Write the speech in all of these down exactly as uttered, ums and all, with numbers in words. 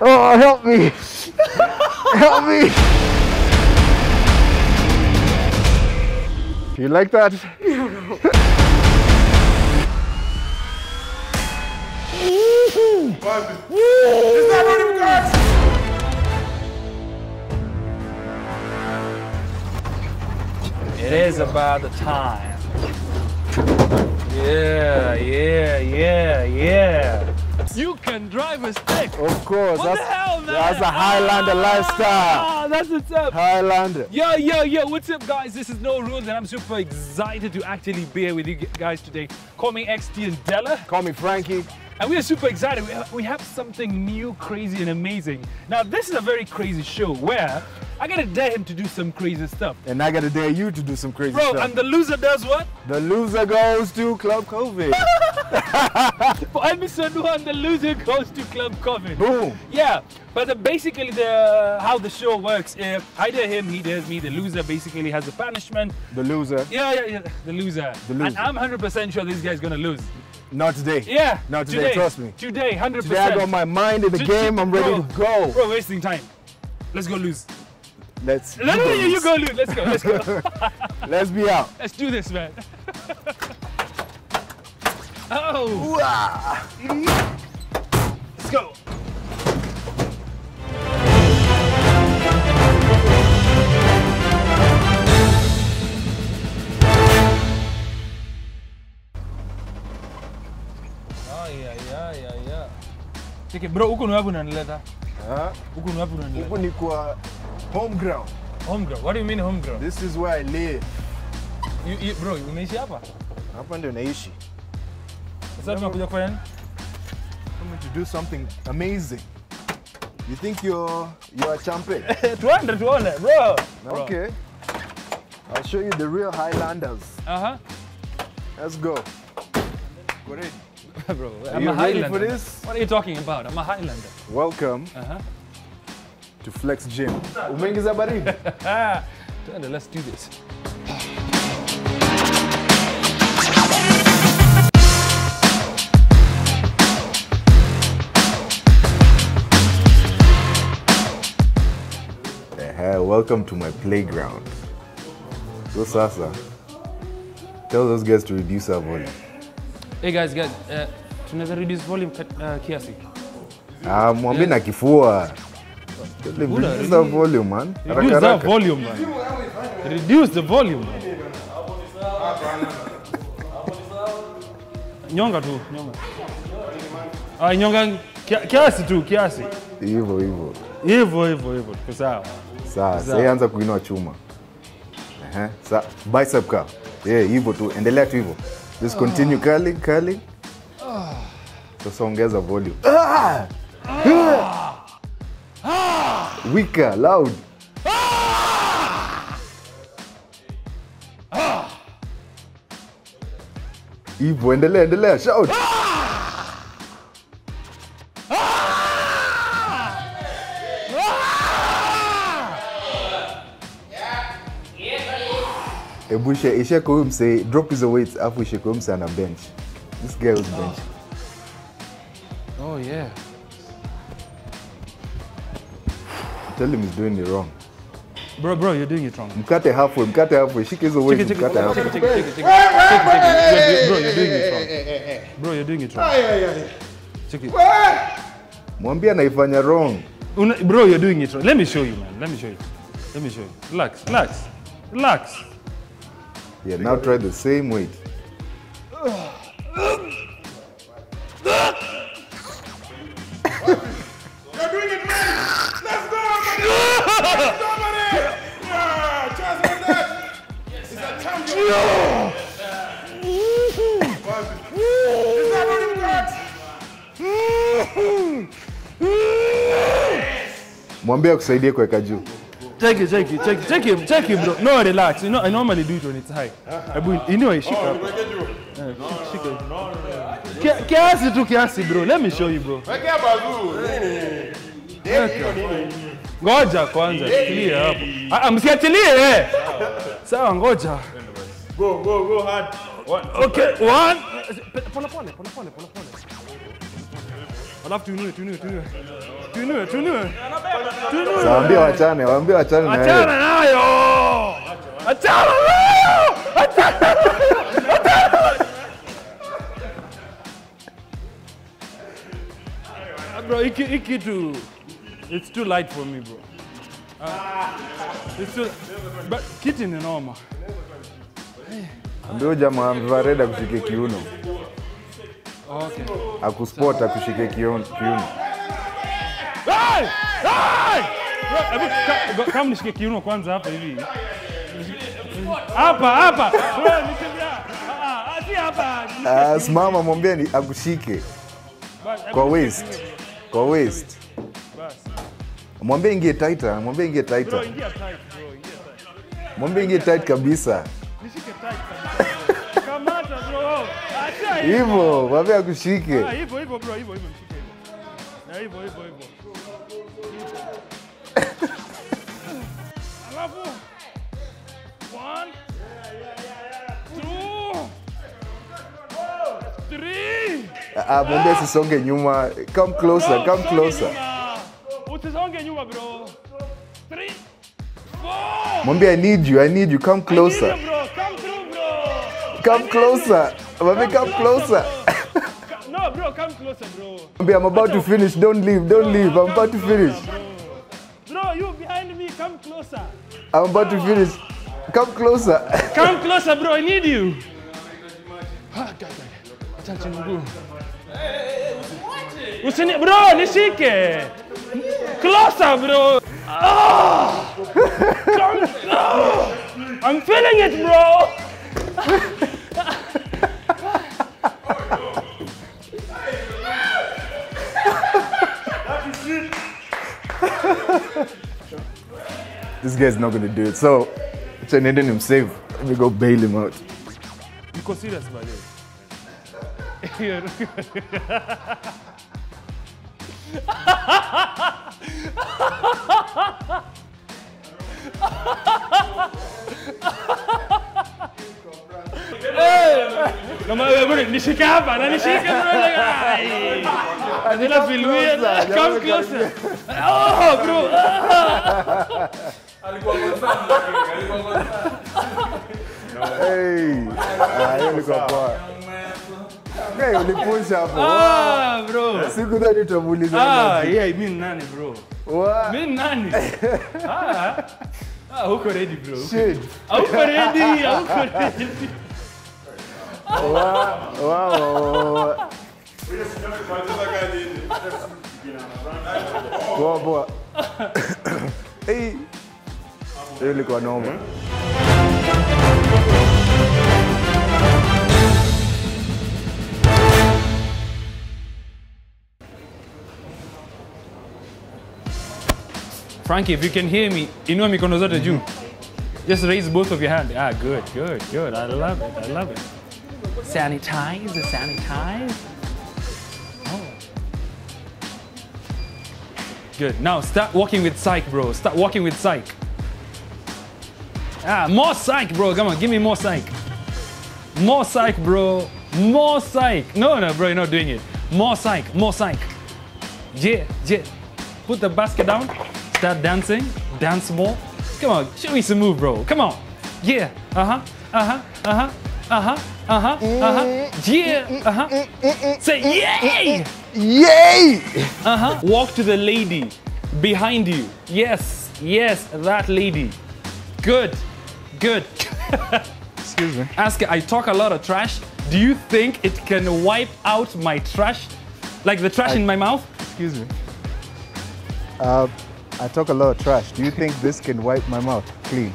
Oh, help me! Help me! You like that? It is about the time. Yeah, yeah, yeah, yeah. You can drive a stick. Of course. What that's, the hell, man? That's a Highlander ah, lifestyle. Ah, that's what's up. Highlander. Yo, yo, yo. What's up, guys? This is No Rules, and I'm super excited to actually be here with you guys today. Call me Xtian Dela. Call me Frankie. And we are super excited. We have, we have something new, crazy, and amazing. Now, this is a very crazy show where I gotta dare him to do some crazy stuff. And I gotta dare you to do some crazy Bro, stuff. Bro, and the loser does what? The loser goes to Club COVID. For episode one, the loser goes to Club COVID. Boom. Yeah, but the, basically the how the show works, if I dare him, he dares me. The loser basically has a punishment. The loser. Yeah, yeah, yeah. The loser. The loser. And I'm one hundred percent sure this guy's gonna lose. Not today. Yeah. Not today, today, trust me. Today, one hundred percent. Today I got my mind in the today, game, I'm ready bro, to go. Bro, wasting time. Let's go lose. Let's no, no, you, you go lose. Let's go, let's go. Let's be out. Let's do this, man. Oh. Let's go. Take bro, uko nuabu na nileta. Huh? Uko nuabu na nileta. Uko ni kwa home ground. Home ground. What do you mean home ground? This is where I live. You, you bro, unaishi hapa? Hapa ndio naishi. Sasa tunakuja kwa nini? I'm going to do something amazing. You think you're you're a champion? two hundred tuone, bro. Okay. I'll show you the real Highlanders. Uh-huh. Let's go. Go ready. Bro, I'm a Highlander. For this? What are you talking about? I'm a Highlander. Welcome uh-huh. to Flex Gym. Umeingiza baridi. Let's do this. Hey, welcome to my playground. So Sasa, tell those guys to reduce our volume. Hey guys, guys, uh, tunaweza reduce volume uh, kiasi. Ah, mwambie na kifua. Reduce the volume, man. Reduce the volume, man. Reduce the volume. Nyonga tu, nyonga. Ah, nyonga kiasi tu, kiasi. Hivyo hivyo. Hivyo hivyo hivyo. Sawa. Sawa, sasa anza kuinua chuma. Eh eh. Sawa, bicep curl. Yeah, hivyo tu, endelea tu hivyo. Just continue curling, curling. Sasa ongeza volume. Weaker, loud. Ivo, endelea, endelea, shout. Ebusha, Isheko say drop his weights after Isheko him on a bench. This guy was bench. Oh yeah. Tell him he's doing it wrong. Bro, bro, you're doing it wrong. Mkate halfway, mkate halfway. Shike his weight, mkate halfway. Take it, take it, take it. Bro, you're doing it wrong. Bro, you're doing it wrong. Check it. Mwambia anaifanya wrong. Bro, you're doing it wrong. Let me show you, man. Let me show you. Let me show you. Relax, relax, relax. Yeah, now try the same weight. You're doing it right! Let's go, buddy! Let's go, buddy! Yeah, just like that! Yes, it's a champion! Yeah. Is that what you got? Mwambia kusaidie kuweka juu. Take it, take it, take it, take him, take him, bro. No, relax. You know, I normally do it when it's high. You know, I shake up. Kiasi tu kiasi, bro. Let me show you, bro. Ngoja kwanza, clear hapo. Ah, msiachilie eh. Sawa, ngoja. Go, go, go hard. Okay, one. Pole pole, pole pole, pole pole. Alafu tunue tunue tunue tunue. Naambia wachane, waambia wachane nayo. Achana nayo. Achana nayo. Achana. Bro, iki iki too. It's too light for me, bro. Uh, it's too but kitten ni noma. Ndio jamaa mvareda kushike kiuno. Okay. Akusport akushike kiuno. Hey! Hey! Bro, kama nishike kiuno kwanza hapa hivi. Hapa hapa. Wewe nitembea. Ah, ati hapa. Ah, simama mwambie ni akushike. Kwa waist. Kwa waist. Mwambie ingie tighter, mwambie ingie tighter. Mwambie ingie tight kabisa. Nishike tight kabisa. Kamata bro. Acha hiyo. Hivyo, mwambie akushike. Ah, hivyo hivyo bro, hivyo hivyo mshike hivyo. Na hivyo hivyo hivyo. Alafu. One. Two. Three. Ah, mwambie sisonge nyuma. Come closer, come closer. Usisonge nyuma bro. Three. Four. Mwambie I need you, I need you. Come closer. Come through bro. Come closer. Mwambie come closer. No bro, come closer bro. Mwambie I'm about to finish. Don't leave, don't leave. I'm about to finish. Bro, you behind me. Come closer. I'm about to finish. Come closer. Come closer bro, I need you. Ah, God. Acha mguu. Usini bro, nishike. Closer bro. Oh. Come close. I'm feeling it bro. That is it. This guy's not going to do it. So, I need him safe. Let me go bail him out. You go serious about it. Here. No mames, bro, ni shika hapa, na ni shika bro. Ay. Adela filmia, come closer. Oh, bro. Alikuwa mwanzo, alikuwa mwanzo. Hey. Ah, alikuwa poa. Hey, ulipunsha hapo. Ah, bro. Siku ndani tutambuliza. Ah, yeah, mimi nani bro? Wow. Mimi nani? Ah. Ah, huko ready bro. Shit. Huko ready, huko ready. Wow, wow. Wewe sio mwanzo gani? Boa, boa. Hey. Leo liko noma. Frankie, if you can hear me, inua mikono zote juu. Just raise both of your hands. Ah, good, good, good. I love it, I love it. Sanitize, sanitize. Oh. Good. Now start walking with psych, bro. Start walking with psych. Ah, more psych, bro. Come on, give me more psych. More psych, bro. More psych. No, no, bro, you're not doing it. More psych, more psych. Yeah, yeah. Put the basket down. Start dancing, dance more. Come on, show me some move, bro. Come on. Yeah. Uh-huh. Uh-huh. Uh-huh. Uh-huh. Uh-huh. Uh-huh. Yeah. Uh-huh. Say yay! Yay! Uh-huh. Walk to the lady behind you. Yes. Yes, that lady. Good. Good. Excuse me. Ask her, I talk a lot of trash. Do you think it can wipe out my trash? Like the trash I, in my mouth? Excuse me. Uh I talk a lot of trash. Do you think this can wipe my mouth clean?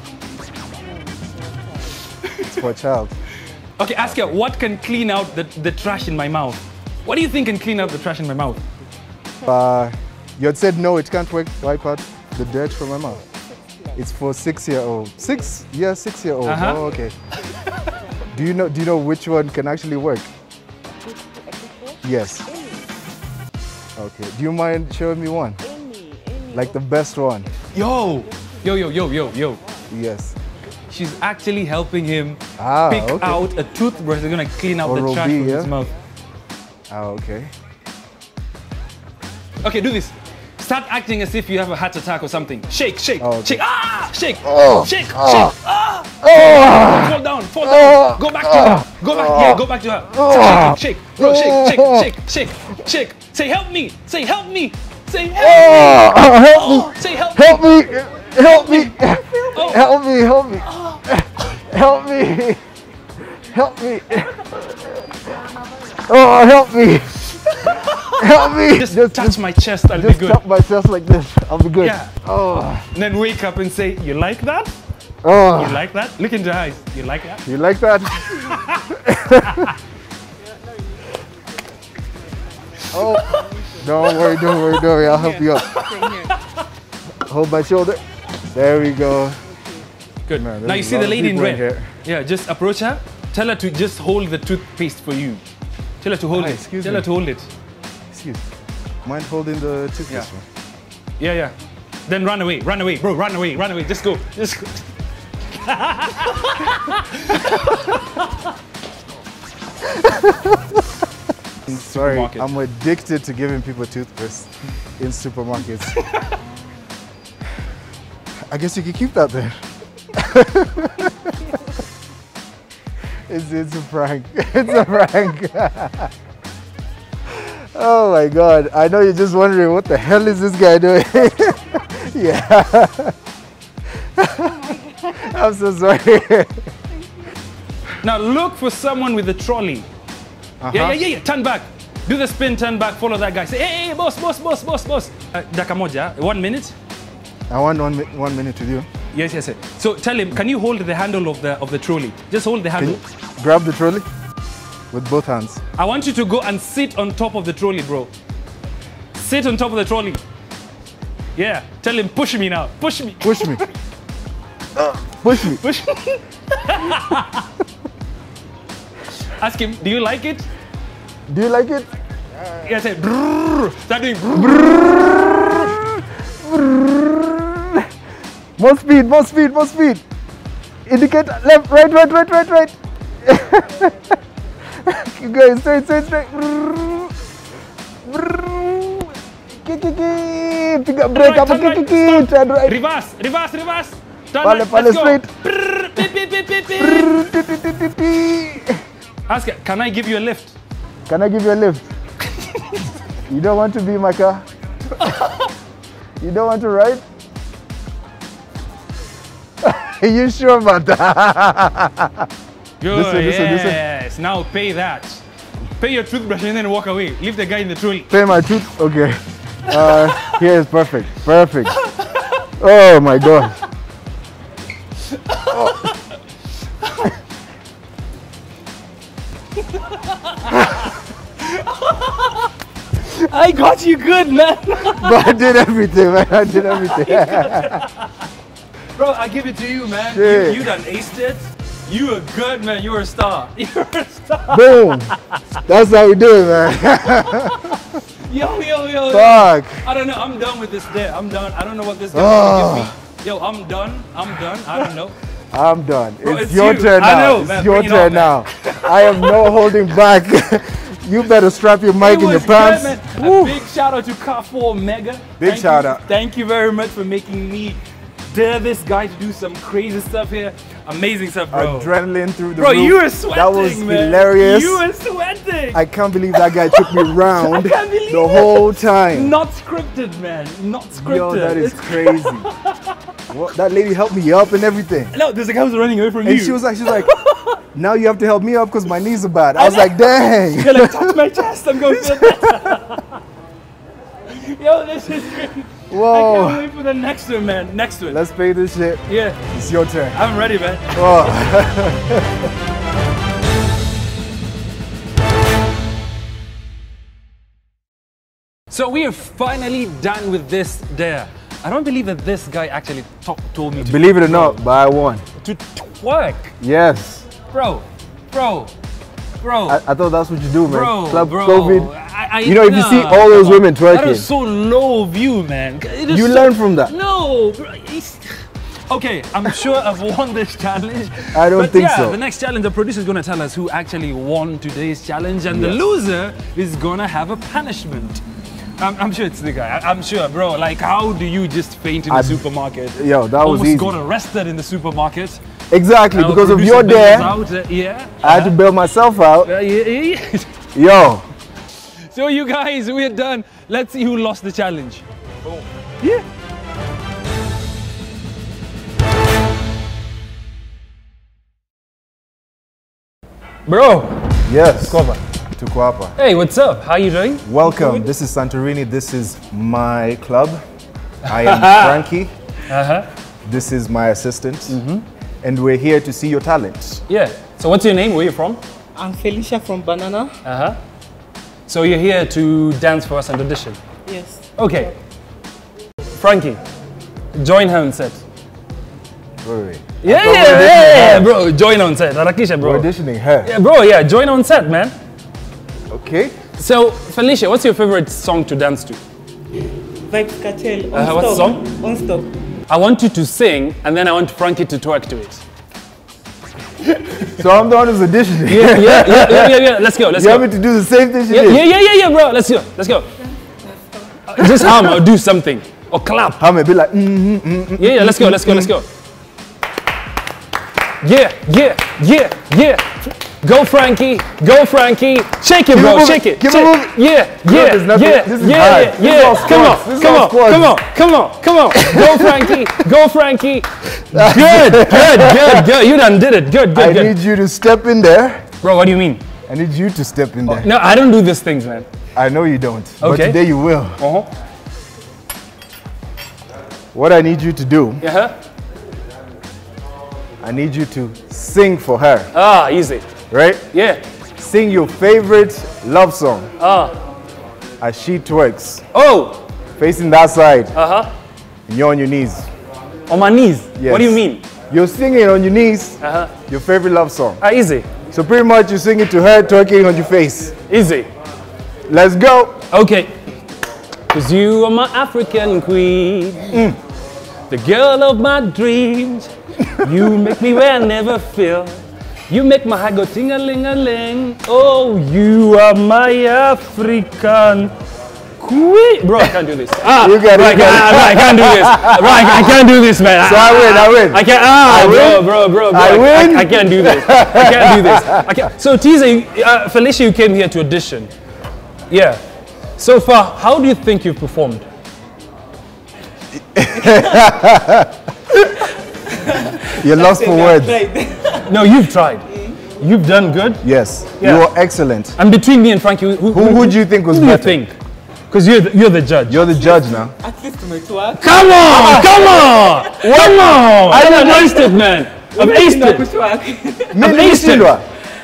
It's for a child. Okay, ask her, what can clean out the, the trash in my mouth? What do you think can clean out the trash in my mouth? Uh, you had said no, it can't wipe out the dirt from my mouth. It's for six-year-old. Six? Yeah, six-year-old. Uh-huh. Oh, okay. do you know Do you know which one can actually work? Yes. Okay, do you mind showing me one? Like the best one. Yo! Yo, yo, yo, yo, yo. Yes. She's actually helping him ah, pick okay. out a toothbrush. They're gonna clean out or the trash from yeah? his mouth. Ah, okay. Okay, do this. Start acting as if you have a heart attack or something. Shake, shake, oh, okay. shake, ah, shake, oh. shake, oh. shake, ah. Oh. Fall down, fall down. Go back to her. Go back, yeah, go back to her. Oh. Shake, bro, shake, shake, shake, shake, shake. Say help me, say help me, say help me. Oh. Help oh. me. Say help, help me. me, help me, oh. help me, help me, oh. help me, help me, oh help me. Help me! Just, just touch just, my chest, I'll just be good. Just tap my chest like this, I'll be good. Yeah. Oh. And then wake up and say, you like that? Oh. You like that? Look into your eyes. You like that? You like that? Oh. Don't worry, don't worry, don't worry. I'll help you up. Hold my shoulder. There we go. Good. Man, now you see the lady in red. Here. Yeah, just approach her. Tell her to just hold the toothpaste for you. Tell her to hold ah, it. Excuse Tell me. her to hold it. Mind holding the toothpaste? Yeah. yeah, yeah. Then run away, run away, bro, run away, run away. Just go, just go. I'm sorry, I'm addicted to giving people toothpaste in supermarkets. I guess you could keep that there. it's, it's a prank, it's a prank. Oh my God, I know you're just wondering what the hell is this guy doing? Yeah. Oh I'm so sorry. Now look for someone with a trolley. Uh-huh. Yeah, yeah, yeah, yeah, turn back. Do the spin, turn back, follow that guy. Say, hey, hey, boss, boss, boss, boss, boss. Uh, daka moja, one minute? I want one, mi one minute with you. Yes, yes, yes. So tell him, can you hold the handle of the, of the trolley? Just hold the handle. Can you grab the trolley? With both hands. I want you to go and sit on top of the trolley, bro. Sit on top of the trolley. Yeah, tell him, push me now. Push me. Push me. uh, push me. Push me. Ask him, do you like it? Do you like it? Uh, yeah, say, brrrr. Start doing brrrr. Brrrr. More speed, more speed, more speed. Indicate left, right, right, right, right, right. Keep going, straight, straight, straight. Brrr. Brrr. Kick, kick, kick. Pick up, break up, kick, kick, kick. Turn right. Reverse, reverse, reverse. Turn right, let's go. Ask her, can I give you a lift? Can I give you a lift? You don't want to be in my car? You don't want to ride? Are you sure about that? Good, listen, listen, yes. Listen. Now pay that. Pay your toothbrush and then walk away. Leave the guy in the trolley. Pay my tooth? Okay. Uh, here is perfect. Perfect. Oh my God. Oh. I got you good, man. But I did everything, man. I did everything. Bro, I give it to you, man. Yeah. You, you done aced it. You are good, man. You are a star. You are a star. Boom. That's how we do it, man. Yo, yo, yo. Fuck. Yo. I don't know. I'm done with this day. I'm done. I don't know what this guy is going to give me. Yo, I'm done. I'm done. I don't know. I'm done. Bro, it's, it's your you. turn now. I know, it's man. your Bring turn it on, now. I am no holding back. You better strap your mic in your pants. Good, a big shout out to Ka four Mega. Big thank shout you, out. Thank you very much for making me dare this guy to do some crazy stuff here. Amazing stuff, bro. Adrenaline through the bro, roof. Bro, you were sweating, that was man. hilarious. You were sweating. I can't believe that guy took me round the whole time. Not scripted, man. Not scripted. Yo, that is crazy. What? That lady helped me up and everything. No, there's a guy who's running away from and you. And she was like, she was like, now you have to help me up because my knees are bad. I was like, dang. You're like, touch my chest. I'm going to that. Yo, this is crazy. Whoa. I can't wait for the next one, man. Next one. Let's pay this shit. Yeah. It's your turn. I'm ready, man. Oh. So we are finally done with this dare. I don't believe that this guy actually told me to Believe it or not, but I won. To twerk? Yes. Bro, bro, bro. I, I thought that's what you do, man. Bro, Club bro. COVID. I, you know, if you see all those women twerking. That is so low view, man. You so, learn from that. No. Bro, okay, I'm sure I've won this challenge. I don't but think yeah, so. The next challenge, the producer is going to tell us who actually won today's challenge. And yes. the loser is going to have a punishment. I'm, I'm sure it's the guy. I, I'm sure, bro. Like, how do you just faint in the I, supermarket? Yo, that was easy. Almost got arrested in the supermarket. Exactly, now because if you're there, out, uh, yeah, I had to bail myself out. Uh, yeah, yeah. Yo. So you guys, we're done. Let's see who lost the challenge. Oh. Yeah. Bro. Yes. Cover. Tukwapa. Hey, what's up? How you doing? Welcome. Good. This is Santorini. This is my club. I am Frankie. Uh-huh. This is my assistant. Mm-hmm. And we're here to see your talent. Yeah. So what's your name? Where are you from? I'm Felicia from Banana. Uh-huh. So you're here to dance for us and audition? Yes. Okay. Frankie, join her on set. Wait, wait. Yeah, yeah, yeah, her. Bro. Join on set. Arakisha, bro. We're auditioning her. Yeah, bro, yeah. Join on set, man. Okay. So, Felicia, what's your favorite song to dance to? Vibe Cartel. On uh, what's song? On Stop. I want you to sing, and then I want Frankie to twerk to it. So I'm the one who's auditioning. Yeah, yeah, yeah, yeah, yeah, yeah. Let's go, let's you go. You want me to do the same thing she yeah, did? Yeah, yeah, yeah, yeah, bro. Let's go, let's go. Uh, just hum or do something. Or clap. Hum it, be like, mm-hmm, mm-hmm, yeah, yeah, let's go, let's go, let's go. Yeah, yeah, yeah, yeah. Go, Frankie. Go, Frankie. Shake it, bro. Shake it. Give it a move. Yeah, yeah, yeah, yeah, yeah. Come on, come on, come on, come on, come on. Go, Frankie. Go, Frankie. Good, good, good, good. You done did it. Good, good, good. I need you to step in there. Bro, what do you mean? I need you to step in there. No, I don't do these things, man. I know you don't. But today you will. Uh-huh. What I need you to do. Uh-huh. I need you to sing for her. Ah, easy. Right? Yeah. Sing your favorite love song. Ah. As she twerks. Oh. Facing that side. Uh-huh. And you're on your knees. On my knees? Yes. What do you mean? You're singing on your knees. Uh-huh. Your favorite love song. Ah, easy. So pretty much you sing it to her, twerking on your face. Easy. Let's go. Okay. Cause you are my African queen. Mm. The girl of my dreams. You make me where I never feel. You make my heart go ting-a-ling-a-ling. Oh, you are my African queen. Bro, I can't do this. Ah, you got it, right, you got I, it. I, I can't do this. Right, I can't do this, man. So I, I win, I win. I can't, ah, I bro, win. bro, bro, bro. I, I win. I, I can't do this. I can't do this. I can't. So, T Z, uh, Felicia, you came here to audition. Yeah. So far, how do you think you've performed? You're lost for words. No, you've tried. You've done good. Yes. Yeah. You are excellent. And between me and Frankie, who, who, who, who do you think was who better? Who do you think? Because you're, you're the judge. You're the judge now. At least my twerk. Come on! Come on! Come on! I've aced it, man. I've aced it. I've aced it.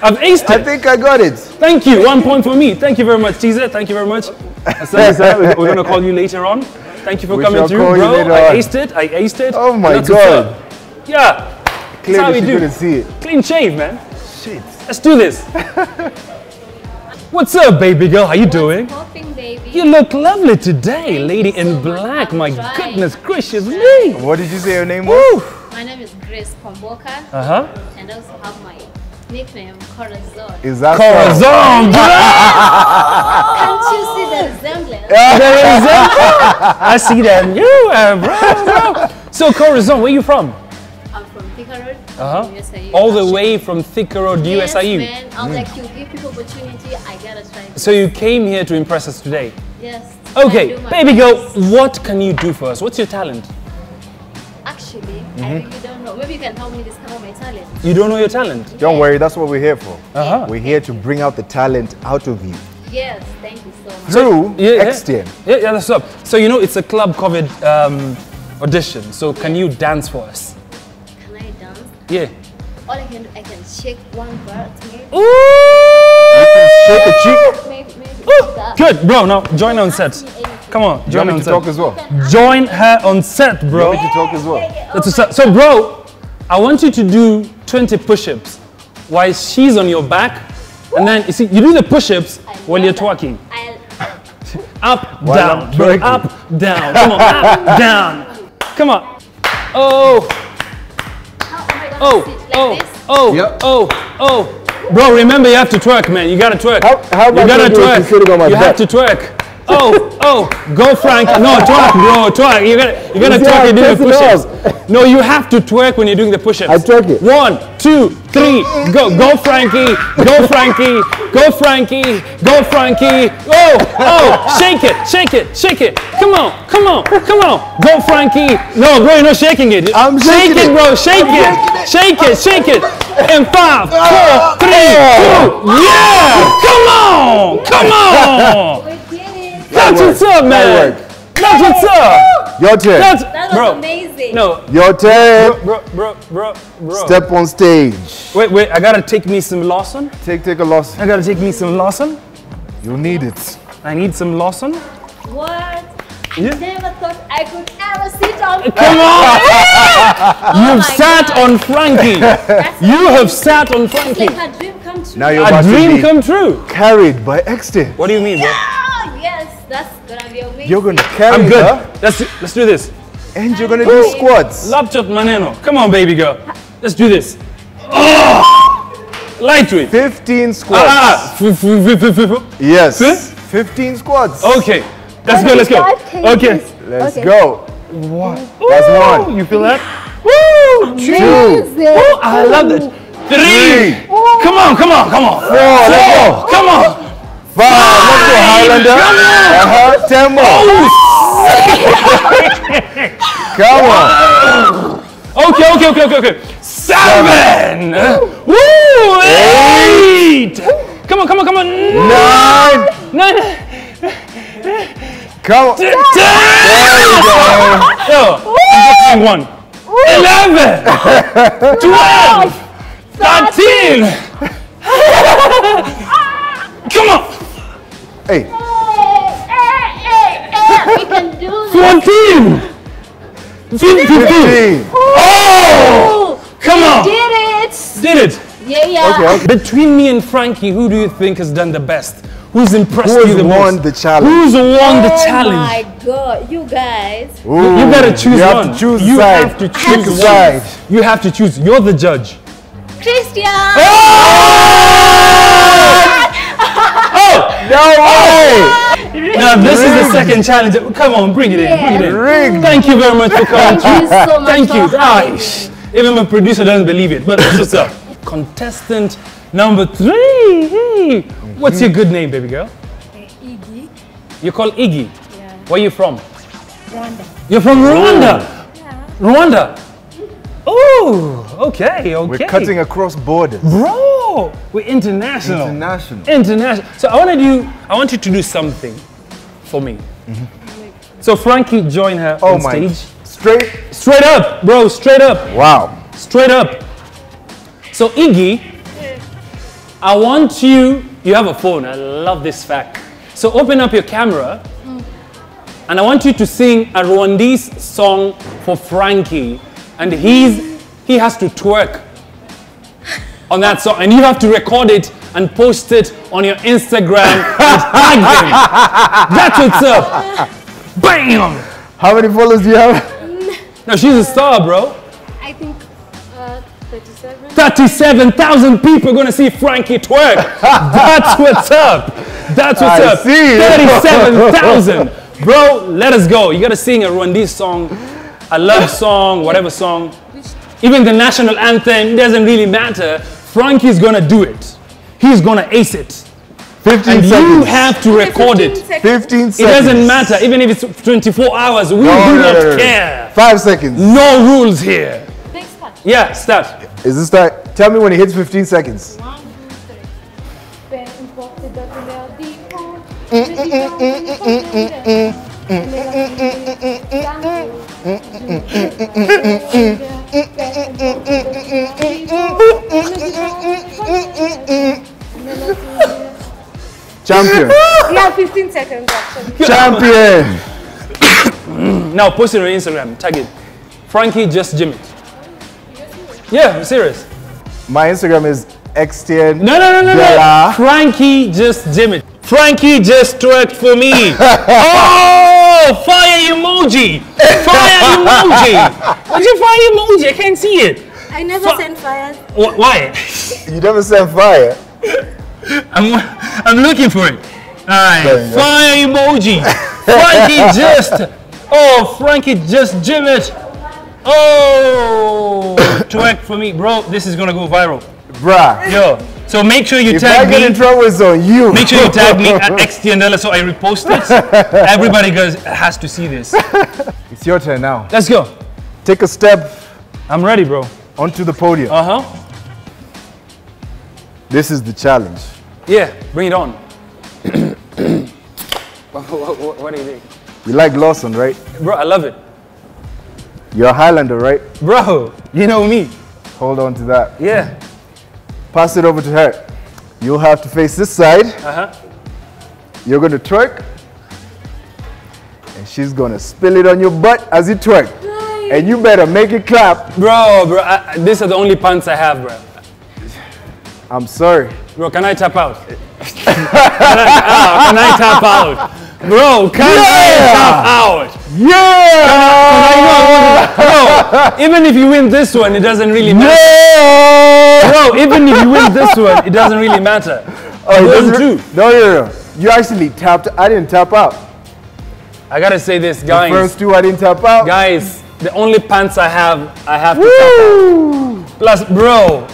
I've aced it. I think I got it. Thank you. One point for me. Thank you very much, T Z. Thank you very much. We're going to call you later on. Thank you for we coming through, bro. I aced it. I aced it. Oh my God. Yeah. That's how we do. See it. Clean shave, man. Shit. Let's do this. What's up, baby girl? How you What's doing? Popping, baby? You look lovely today, Thank lady in so black. My tried. goodness gracious me. What did you say your name was? My name is Grace Komboka. Uh-huh. And I also have my nickname, Corazon. Is that Corazon, bro? Can't you see the resemblance? I see them. You are, bro, bro. So, Corazon, where are you from? Uh-huh. All the way from Thika Road, yes, U S I U. Man, I was like, you give people opportunity, I gotta try. So you came here to impress us today? Yes. Okay, baby girl, what can you do for us? What's your talent? Actually, mm-hmm. I really don't know. Maybe you can help me discover my talent. You don't know your talent? Don't worry, that's what we're here for. Uh-huh. We're here to bring out the talent out of you. Yes, thank you so much. Through yeah, Xtian. Yeah, yeah, that's up. So you know, it's a Club COVID um, audition. So can you dance for us? Yeah. All I can do, I can shake one butt, maybe. Ooh! I can shake a cheek. Maybe, maybe that. Good, bro. Now join her on set. Come on, join her on set. Talk as well. Join her on set, bro. You want me to talk as well. That's a, so, bro, I want you to do twenty push-ups while she's on your back, and then you see you do the push-ups while you're twerking. Up, down, bro. Up, down. Come on, up, down. Come on. Oh. Oh, like oh, this. oh, yep. oh, oh. Bro, remember you have to twerk, man. You gotta twerk. How, how about you gotta twerk. You have to twerk. oh, oh, go Frankie. No, twerk, bro, twerk. You're gonna, you're gonna twerk and do the push-ups. No, you have to twerk when you're doing the push-ups. I twerk it. One, two, three, go. Go Frankie, go Frankie, go Frankie, go Frankie. Oh, oh, shake it, shake it, shake it. Come on, come on, come on. Go Frankie. No, bro, you're not shaking it. I'm shaking it. Shake it, bro, shake it. Shake it, shake it. And five, four, three, two, yeah! Come on, come on. That's what's up, man. That's what's up. Your turn. That's, that was bro. amazing. No. Your turn. Bro, bro, bro, bro. Step on stage. Wait, wait. I gotta take me some Lawson. Take, take a Lawson. I gotta take me some Lawson. You need it. I need some Lawson. What? Yeah. I never thought I could ever sit on Frankie. Come on. You've oh sat God. on Frankie. That's you amazing. have sat on Frankie. It's like a dream come true. Now you're a dream come true. Carried by Xtian. What do you mean, bro? Yeah. That's gonna be amazing. You're gonna carry I'm good. Her. Let's do, let's do this. And you're gonna do squats. Laptop maneno. Come on, baby girl. Let's do this. Oh! Lightweight. fifteen squats. Ah, yes. fifteen squats. Okay. Let's go. Let's go. Okay. Let's okay. go. One. That's one. You feel that? Woo! Two. Woo! I love that. Three. Three. Come on. Come on. Come on. Four. Let's go. Come on. Wow, let's go Highlander. Uh-huh, ten more. Oh, come on. Okay, okay, okay, okay, okay. Seven. Seven. Woo, eight. eight. Come on, come on, come on. Nine. Nine. Come on. Ten. There you go. Yo, I'm just doing one. Eleven. Twelve. Thirteen. Come on. Hey. Hey, hey, hey, hey. We can do this. fourteen. fifteen. Oh! Come we on. Did it. Did it. Yeah, yeah. Okay, okay. Between me and Frankie, who do you think has done the best? Who's impressed Who's you the most? Who's won the challenge? Who's won the challenge? Oh my God, you guys. Ooh, you gotta choose you one. Have to choose you side. have to choose one. Side. You have to choose. You're the judge. Xtian. Oh! No way! Now this Ring. is the second challenge. Come on, bring it in, yeah. bring it in. Ring. Thank you very much for coming. Thank you so much. Thank you. Gosh, even my producer doesn't believe it. But what's up? Contestant number three. Hey. What's your good name, baby girl? Uh, Iggy. You're called Iggy. Yeah. Where are you from? Rwanda. You're from Rwanda. Yeah. Rwanda. Oh, okay, okay. We're cutting across borders. Bro, we're international. International. International. So I want to do, I want you to do something for me. Mm-hmm. So Frankie, join her oh on my. stage. Straight? Straight up, bro, straight up. Wow. Straight up. So Iggy, yeah. I want you, you have a phone, I love this fact. So open up your camera mm. and I want you to sing a Rwandese song for Frankie. And he's, he has to twerk on that song. And you have to record it and post it on your Instagram and tag them. That's what's up. Bam! How many followers do you have? No, she's a star, bro. I think uh, thirty-seven. thirty-seven thousand people are going to see Frankie twerk. That's what's up. That's what's I up. thirty-seven thousand. Bro, let us go. You got to sing a Rwandese song. A love song, whatever song, even the national anthem, doesn't really matter. Frankie's gonna do it. He's gonna ace it. fifteen and seconds. You have to record it. fifteen seconds. It doesn't matter, even if it's twenty-four hours, we no, do no, not no, no. care. Five seconds. No rules here. Next part. Yeah, start. Is this start? Tell me when it hits fifteen seconds. One, two, three. Champion. Yeah, fifteen seconds actually. Champion. Now post it on Instagram. Tag it. Frankie Just Gymit. Yeah, I'm serious. My Instagram is Xtian. No, no, no, no, no. Frankie Just Gymit. Frankie just twerked for me. Oh! Fire emoji! Fire emoji! What's your fire emoji? I can't see it. I never Fi send fire. Wh why? You never send fire? I'm, I'm looking for it. Alright, fire emoji. Frankie just. Oh, Frankie Just Gymit. Oh, track for me, bro. This is gonna go viral, bruh. Yo, so make sure you if tag I get me. In trouble, it's on you. Make sure you tag me at Xtian Dela so I repost it. Everybody goes has to see this. It's your turn now. Let's go. Take a step. I'm ready, bro. Onto the podium. Uh huh. This is the challenge. Yeah, bring it on. what, what, what do you think? You like Lawson, right? Bro, I love it. You're a Highlander, right? Bro, you know me. Hold on to that. Yeah. Pass it over to her. You'll have to face this side. Uh-huh. You're going to twerk. And she's going to spill it on your butt as you twerk. Nice. And you better make it clap. Bro, bro, I, these are the only pants I have, bro. I'm sorry. Bro, can I tap out? can, I, uh, can I tap out? Bro, can yeah. I tap out? Yeah! Bro, even if you win this one, it doesn't really matter. Yeah. Bro, even if you win this one, it doesn't really matter. Oh, it doesn't do. No, no, no. You actually tapped. I didn't tap out. I gotta say this, guys. The first two, I didn't tap out. Guys, the only pants I have, I have to Woo. tap out. Plus, bro,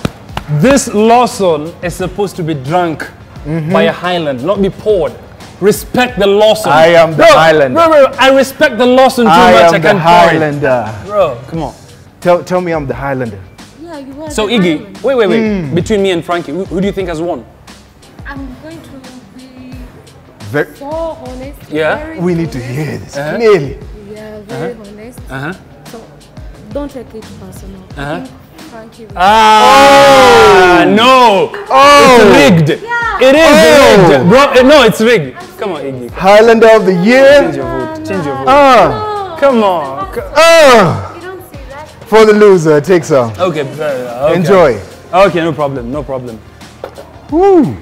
this Lawson is supposed to be drunk mm-hmm. by a Highland, not be poured. Respect the Lawson. I am the bro, Highlander. Bro, bro, I respect the Lawson too I much. I can't Highlander. Bro, come on. Tell, tell me I'm the Highlander. Yeah, you are. So the Iggy, Highlander. wait, wait, wait. Mm. Between me and Frankie, who, who do you think has won? I'm going to be very so honest. Yeah. Very we need honest. to hear this uh-huh. clearly. Yeah, very uh-huh. honest. Uh huh. So don't take it personal. Uh huh. Frankie. Ah, oh. no. Oh, it's rigged. Yeah. It is oh. rigged, bro. No, it's rigged. Come on, Iggy. Highlander of the year. Change your vote. Change your vote. Ah, no. Come on. Ah. You don't see that. For the loser, take some. Okay. okay. Enjoy. Okay, no problem. No problem. Woo.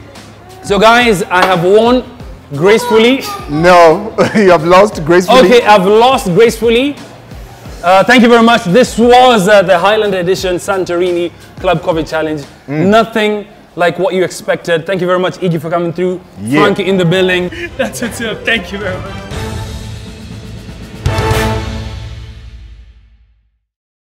So, guys, I have won gracefully. No, you have lost gracefully. Okay, I've lost gracefully. Uh, thank you very much. This was uh, the Highlander edition Santorini Club COVID Challenge. Mm. Nothing like what you expected. Thank you very much, Iggy, for coming through. Yeah. Frankie in the building. That's what's up. Thank you very much.